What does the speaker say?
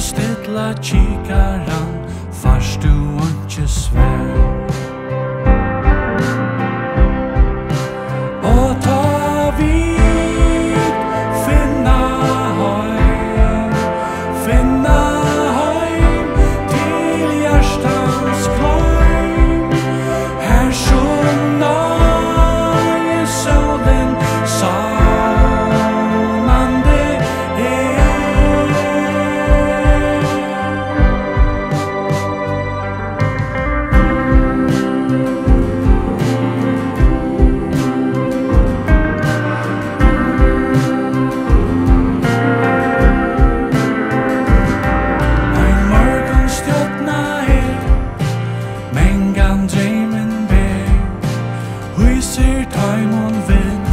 Stilla kikaran, fars du ikke svær. Og ta vid, finna heim til hjertans kløym. Her sjunger jeg solen savnande Dreamen big, we see time on wind.